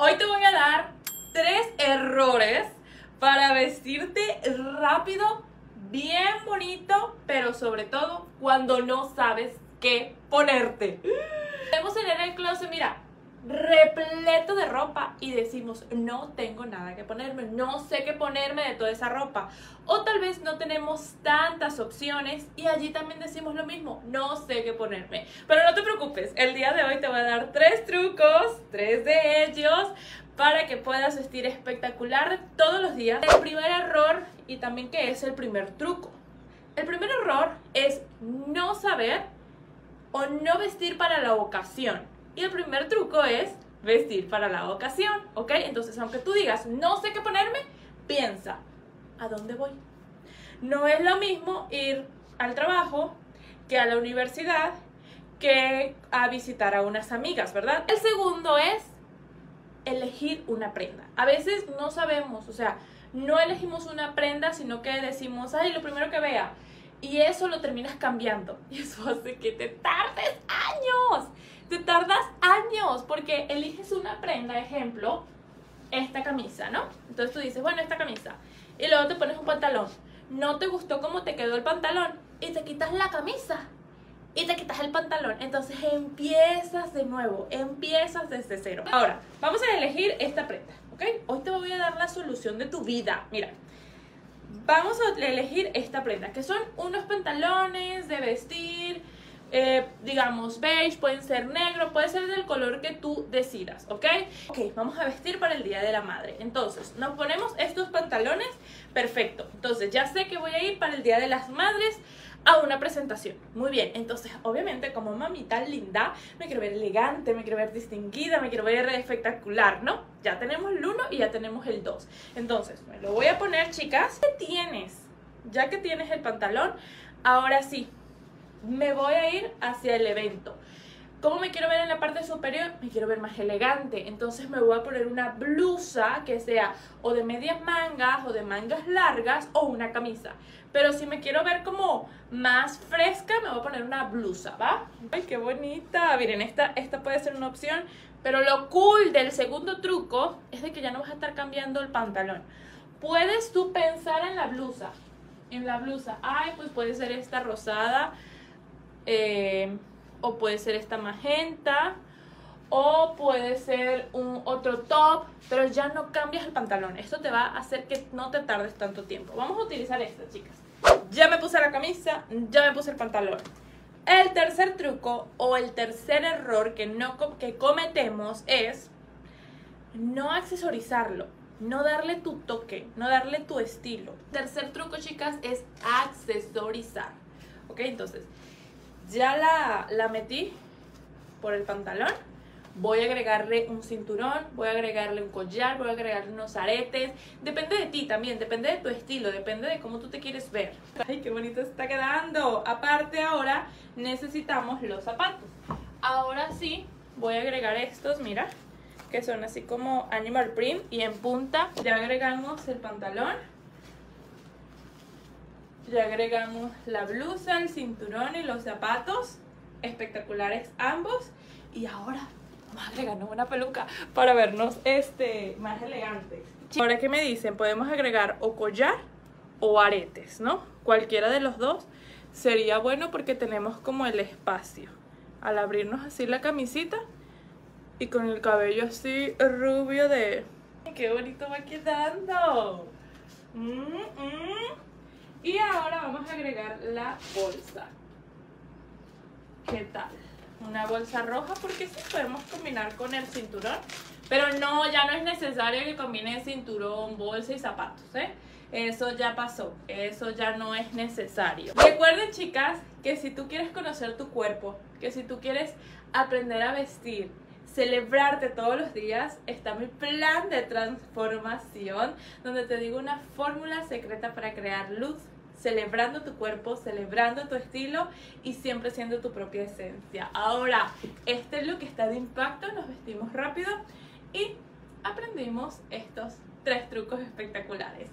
Hoy te voy a dar 3 errores para vestirte rápido, bien bonito, pero sobre todo cuando no sabes qué ponerte. Podemos tener el closet, mira, repleto de ropa y decimos, no tengo nada que ponerme, no sé qué ponerme de toda esa ropa. O tal vez no tenemos tantas opciones y allí también decimos lo mismo, no sé qué ponerme. Pero no te preocupes, el día de hoy te voy a dar 3 trucos, 3 de ellos, para que puedas vestir espectacular todos los días. El primer error, y también que es el primer truco. El primer error es no saber o no vestir para la ocasión. Y el primer truco es vestir para la ocasión, ¿ok? Entonces, aunque tú digas, no sé qué ponerme, piensa, ¿a dónde voy? No es lo mismo ir al trabajo que a la universidad que a visitar a unas amigas, ¿verdad? El segundo es elegir una prenda. A veces no sabemos, o sea, no elegimos una prenda, sino que decimos, ay, lo primero que vea. Y eso lo terminas cambiando. Y eso hace que te tardes años. Te tardas años porque eliges una prenda, ejemplo, esta camisa, ¿no? Entonces tú dices, bueno, esta camisa. Y luego te pones un pantalón. No te gustó cómo te quedó el pantalón. Y te quitas la camisa. Y te quitas el pantalón. Entonces empiezas de nuevo. Empiezas desde cero. Ahora, vamos a elegir esta prenda, ¿ok? Hoy te voy a dar la solución de tu vida. Mira. Vamos a elegir esta prenda, que son unos pantalones de vestir, digamos beige, pueden ser negro, puede ser del color que tú decidas, ¿ok? Ok, vamos a vestir para el Día de la Madre. Entonces, nos ponemos estos pantalones, perfecto. Entonces, ya sé que voy a ir para el Día de las Madres a una presentación. Muy bien, entonces, obviamente, como mamita linda, me quiero ver elegante, me quiero ver distinguida, me quiero ver espectacular, ¿no? Ya tenemos el 1 y ya tenemos el 2. Entonces, me lo voy a poner, chicas. ¿Qué tienes? Ya que tienes el pantalón, ahora sí, me voy a ir hacia el evento. ¿Cómo me quiero ver en la parte superior? Me quiero ver más elegante. Entonces me voy a poner una blusa que sea o de medias mangas o de mangas largas o una camisa. Pero si me quiero ver como más fresca, me voy a poner una blusa, ¿va? ¡Ay, qué bonita! Miren, esta puede ser una opción. Pero lo cool del segundo truco es de que ya no vas a estar cambiando el pantalón. Puedes tú pensar en la blusa. En la blusa. Ay, pues puede ser esta rosada. O puede ser esta magenta, o puede ser un otro top, pero ya no cambias el pantalón. Esto te va a hacer que no te tardes tanto tiempo. Vamos a utilizar esta, chicas. Ya me puse la camisa, ya me puse el pantalón. El tercer truco o el tercer error que cometemos es no accesorizarlo, no darle tu toque, no darle tu estilo. Tercer truco, chicas, es accesorizar. Ok, entonces... ya la metí por el pantalón, voy a agregarle un cinturón, voy a agregarle un collar, voy a agregarle unos aretes. Depende de ti también, depende de tu estilo, depende de cómo tú te quieres ver. ¡Ay, qué bonito está quedando! Aparte ahora necesitamos los zapatos. Ahora sí voy a agregar estos, mira, que son así como animal print. Y en punta ya agregamos el pantalón. Ya agregamos la blusa, el cinturón y los zapatos, espectaculares ambos. Y ahora vamos a agregarnos una peluca para vernos más elegantes. Ahora, que me dicen, podemos agregar o collar o aretes, ¿no? Cualquiera de los dos sería bueno porque tenemos como el espacio. Al abrirnos así la camisita y con el cabello así rubio de... ¡Qué bonito va quedando! Y ahora vamos a agregar la bolsa. ¿Qué tal? Una bolsa roja, porque sí podemos combinar con el cinturón. Pero no, ya no es necesario que combine cinturón, bolsa y zapatos, ¿eh? Eso ya pasó, eso ya no es necesario. Recuerden, chicas, que si tú quieres conocer tu cuerpo, que si tú quieres aprender a vestir, celebrarte todos los días, está mi plan de transformación, donde te digo una fórmula secreta para crear luz, celebrando tu cuerpo, celebrando tu estilo y siempre siendo tu propia esencia. Ahora, este look está de impacto, nos vestimos rápido y aprendimos estos 3 trucos espectaculares.